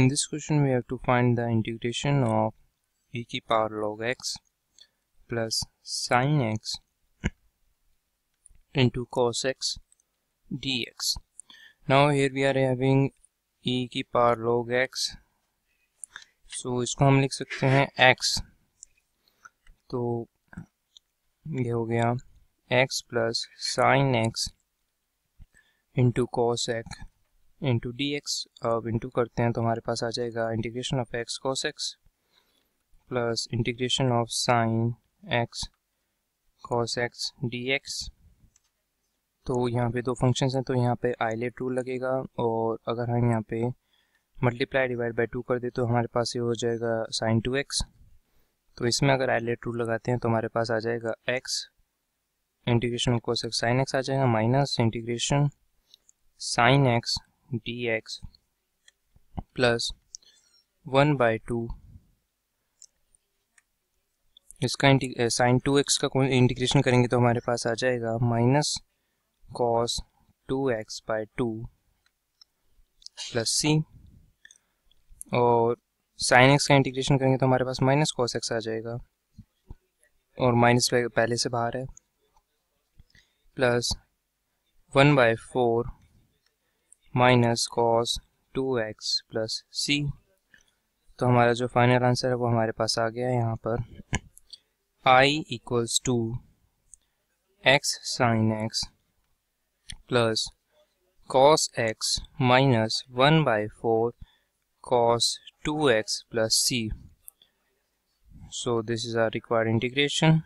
In this question we have to find the integration of e की power log x plus sin x into cos x dx. Now here we are having e की power log x, so इसको हम लिख सकते हैं x, तो ये हो गया x plus sin x into cos x into dx. अब इंटू करते हैं तो हमारे पास आ जाएगा integration of x cos x plus integration of sin x cos x dx. तो यहाँ पे दो फंक्शंस हैं, तो यहाँ पे आइलेट रूल लगेगा, और अगर हम यहाँ पे मल्टीप्लाई डिवाइड बाई 2 कर दे तो हमारे पास ये हो जाएगा sin 2x. तो इसमें अगर आइलेट रूल लगाते हैं तो हमारे पास आ जाएगा x integration cos x sin x आ जाएगा minus integration sin x dx plus 1/2 इसका sin 2x का इंटीग्रेशन करेंगे तो हमारे पास आ जाएगा minus cos 2x/2 plus c, और sin x का इंटीग्रेशन करेंगे तो हमारे पास माइनस cos x आ जाएगा, और माइनस पहले से बाहर है, plus 1/4 minus cos 2x plus c. तो हमारा जो फाइनल आंसर है वो हमारे पास आ गया है यहाँ पर i = x sin x plus cos x minus 1/4 cos 2x plus c. So this is our required integration.